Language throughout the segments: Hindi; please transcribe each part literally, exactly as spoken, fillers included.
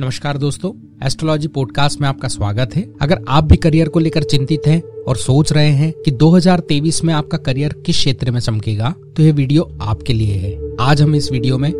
नमस्कार दोस्तों, एस्ट्रोलॉजी पॉडकास्ट में आपका स्वागत है। अगर आप भी करियर को लेकर चिंतित हैं और सोच रहे हैं कि दो हज़ार तेईस में आपका करियर किस क्षेत्र में चमकेगा, तो यह वीडियो आपके लिए है। आज हम इस वीडियो में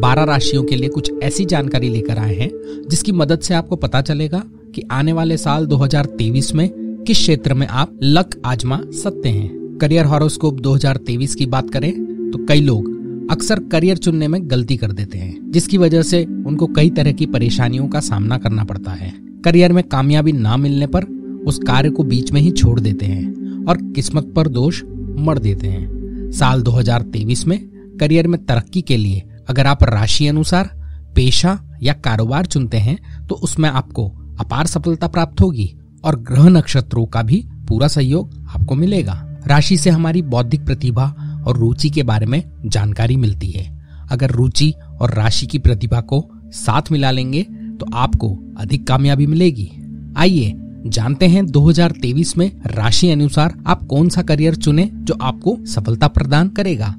बारह राशियों के लिए कुछ ऐसी जानकारी लेकर आए हैं जिसकी मदद से आपको पता चलेगा कि आने वाले साल दो हज़ार तेईस में किस क्षेत्र में आप लक आजमा सकते हैं। करियर हॉरोस्कोप दो हज़ार तेईस की बात करें तो कई लोग अक्सर करियर चुनने में गलती कर देते हैं, जिसकी वजह से उनको कई तरह की परेशानियों का सामना करना पड़ता है। करियर में कामयाबी ना मिलने पर उस कार्य को बीच में ही छोड़ देते हैं और किस्मत पर दोष मढ़ देते हैं। साल दो हज़ार तेईस में करियर में तरक्की के लिए अगर आप राशि अनुसार पेशा या कारोबार चुनते हैं तो उसमें आपको अपार सफलता प्राप्त होगी और ग्रह नक्षत्रों का भी पूरा सहयोग आपको मिलेगा। राशि से हमारी बौद्धिक प्रतिभा और रुचि के बारे में जानकारी मिलती है। अगर रुचि और राशि की प्रतिभा को साथ मिला लेंगे तो आपको अधिक कामयाबी मिलेगी। आइए जानते हैं दो हज़ार तेईस में राशि अनुसार आप कौन सा करियर चुने जो आपको सफलता प्रदान करेगा।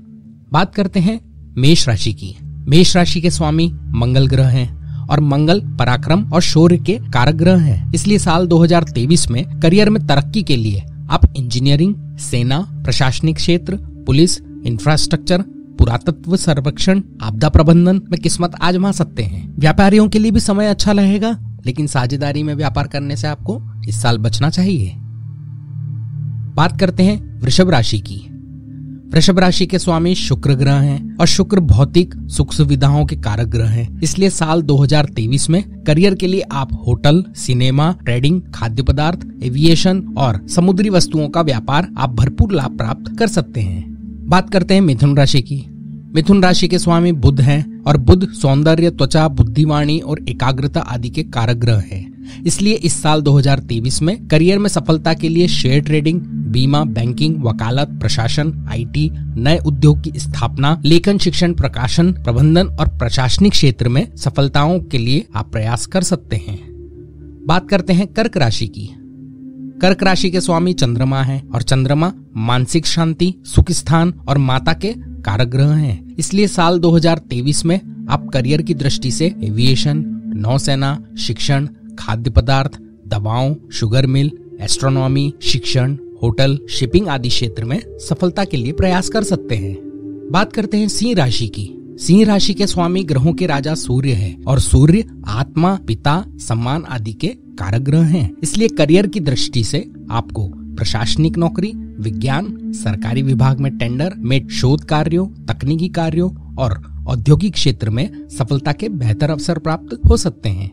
बात करते हैं मेष राशि की। मेष राशि के स्वामी मंगल ग्रह हैं और मंगल पराक्रम और शौर्य के कारक ग्रह हैं, इसलिए साल दो हज़ार तेईस में करियर में तरक्की के लिए आप इंजीनियरिंग, सेना, प्रशासनिक क्षेत्र, पुलिस, इंफ्रास्ट्रक्चर, पुरातत्व सर्वेक्षण, आपदा प्रबंधन में किस्मत आजमा सकते हैं। व्यापारियों के लिए भी समय अच्छा रहेगा, लेकिन साझेदारी में व्यापार करने से आपको इस साल बचना चाहिए। बात करते हैं वृषभ राशि की। वृषभ राशि के स्वामी शुक्र ग्रह हैं और शुक्र भौतिक सुख सुविधाओं के कारक ग्रह हैं, इसलिए साल दो हज़ार तेईस में करियर के लिए आप होटल, सिनेमा, ट्रेडिंग, खाद्य पदार्थ, एविएशन और समुद्री वस्तुओं का व्यापार आप भरपूर लाभ प्राप्त कर सकते हैं। बात करते हैं मिथुन राशि की। मिथुन राशि के स्वामी बुध हैं और बुध सौंदर्य, त्वचा, बुद्धिवाणी और एकाग्रता आदि के कारक ग्रह हैं, इसलिए इस साल दो हज़ार तेईस में करियर में सफलता के लिए शेयर ट्रेडिंग, बीमा, बैंकिंग, वकालत, प्रशासन, आईटी, नए उद्योग की स्थापना, लेखन, शिक्षण, प्रकाशन, प्रबंधन और प्रशासनिक क्षेत्र में सफलताओं के लिए आप प्रयास कर सकते हैं। बात करते हैं कर्क राशि की। कर्क राशि के स्वामी चंद्रमा हैं और चंद्रमा मानसिक शांति, सुख स्थान और माता के कारक ग्रह हैं, इसलिए साल दो हज़ार तेईस में आप करियर की दृष्टि से एविएशन, नौसेना, शिक्षण, खाद्य पदार्थ, दवाओं, शुगर मिल, एस्ट्रोनॉमी, शिक्षण, होटल, शिपिंग आदि क्षेत्र में सफलता के लिए प्रयास कर सकते हैं। बात करते हैं सिंह राशि की। सिंह राशि के स्वामी ग्रहों के राजा सूर्य है और सूर्य आत्मा, पिता, सम्मान आदि के कारक ग्रह हैं, इसलिए करियर की दृष्टि से आपको प्रशासनिक नौकरी, विज्ञान, सरकारी विभाग में टेंडर में शोध कार्यों, तकनीकी कार्यों और औद्योगिक क्षेत्र में सफलता के बेहतर अवसर प्राप्त हो सकते हैं।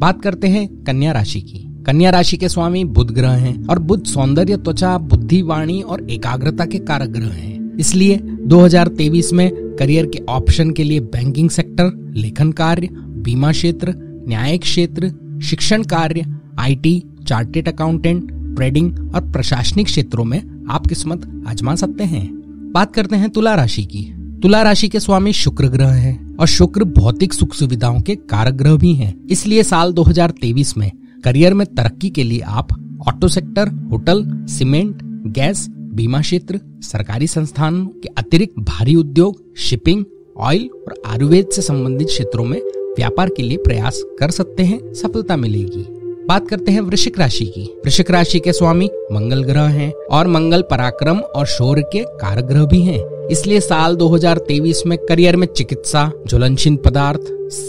बात करते हैं कन्या राशि की। कन्या राशि के स्वामी बुध ग्रह हैं और बुध सौंदर्य, त्वचा, बुद्धि, वाणी और एकाग्रता के कारक ग्रह हैं, इसलिए दो हज़ार तेईस में करियर के ऑप्शन के लिए बैंकिंग सेक्टर, लेखन कार्य, बीमा क्षेत्र, न्यायिक क्षेत्र, शिक्षण कार्य, आईटी, चार्टेड अकाउंटेंट, ट्रेडिंग और प्रशासनिक क्षेत्रों में आप किस्मत आजमा सकते हैं। बात करते हैं तुला राशि की। तुला राशि के स्वामी शुक्र ग्रह हैं और शुक्र भौतिक सुख सुविधाओं के कारक ग्रह भी हैं, इसलिए साल दो हज़ार तेईस में करियर में तरक्की के लिए आप auto sector, hotel, cement, gas, बीमा क्षेत्र, सरकारी संस्थानों के अतिरिक्त भारी उद्योग, शिपिंग, ऑयल और आयुर्वेद से संबंधित क्षेत्रों में व्यापार के लिए प्रयास कर सकते हैं, सफलता मिलेगी। बात करते हैं वृश्चिक राशि की। वृश्चिक राशि के स्वामी मंगल ग्रह हैं और मंगल पराक्रम और शौर्य के कारक ग्रह भी हैं, इसलिए साल दो हज़ार तेईस में करियर में चिकित्सा, ज्वलनशील पदार्थ,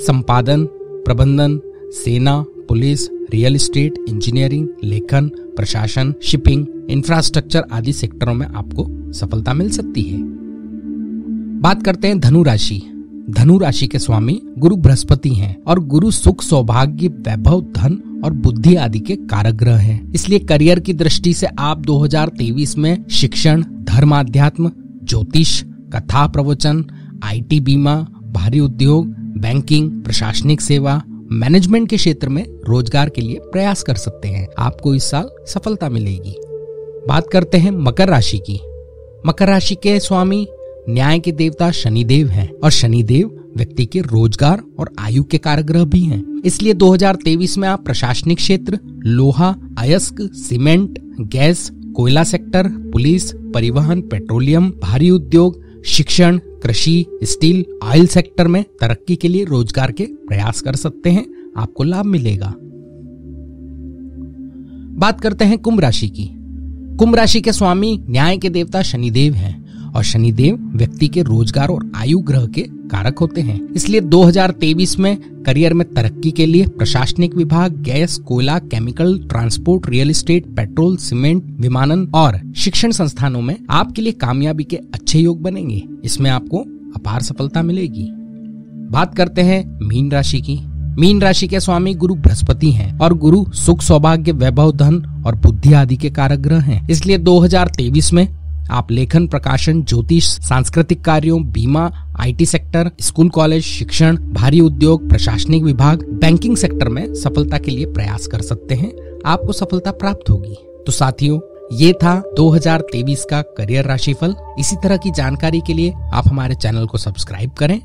संपादन, प्रबंधन, सेना, पुलिस, रियल एस्टेट, इंजीनियरिंग, लेखन, प्रशासन, शिपिंग, इंफ्रास्ट्रक्चर आदि सेक्टरों में आपको सफलता मिल सकती है। बात करते हैं धनु राशि। धनु राशि के स्वामी गुरु बृहस्पति हैं और गुरु सुख, सौभाग्य, वैभव, धन और बुद्धि आदि के कारक ग्रह हैं, इसलिए करियर की दृष्टि से आप दो हज़ार तेईस में शिक्षण, धर्माध्यात्म, ज्योतिष, कथा प्रवचन, आईटी, बीमा, भारी उद्योग, बैंकिंग, प्रशासनिक सेवा, मैनेजमेंट के क्षेत्र में रोजगार के लिए प्रयास कर सकते हैं। आपको इस साल सफलता मिलेगी। बात करते हैं मकर राशि की। मकर राशि के स्वामी न्याय के देवता शनिदेव हैं और शनिदेव व्यक्ति के रोजगार और आयु के कारक ग्रह भी हैं, इसलिए दो हज़ार तेईस में आप प्रशासनिक क्षेत्र, लोहा, अयस्क, सीमेंट, गैस, कोयला सेक्टर, पुलिस, परिवहन, पेट्रोलियम, भारी उद्योग, शिक्षण, कृषि, स्टील, ऑयल सेक्टर में तरक्की के लिए रोजगार के प्रयास कर सकते हैं, आपको लाभ मिलेगा। बात करते हैं कुंभ राशि की। कुंभ राशि के स्वामी न्याय के देवता शनिदेव हैं और शनिदेव व्यक्ति के रोजगार और आयु ग्रह के कारक होते हैं, इसलिए दो हज़ार तेईस में करियर में तरक्की के लिए प्रशासनिक विभाग, गैस, कोयला, chemical, transport, real estate, petrol, cement, विमानन और शिक्षण संस्थानों में आपके लिए कामयाबी के अच्छे योग बनेंगे। इसमें आपको अपार सफलता मिलेगी। बात करते हैं मीन राशि की। मीन राशि के स्वामी गुरु बृहस्पति हैं और गुरु सुख, सौभाग्य, वैभव, धन और बुद्धि आदि के कारक ग्रह हैं, इसलिए दो हज़ार तेईस में आप लेखन, प्रकाशन, ज्योतिष, सांस्कृतिक कार्यों, बीमा, आईटी सेक्टर, स्कूल, कॉलेज, शिक्षण, भारी उद्योग, प्रशासनिक विभाग, बैंकिंग सेक्टर में सफलता के लिए प्रयास कर सकते हैं, आपको सफलता प्राप्त होगी। तो साथियों, ये था दो हज़ार तेईस का करियर राशिफल। इसी तरह की जानकारी के लिए आप हमारे चैनल को सब्सक्राइब करें।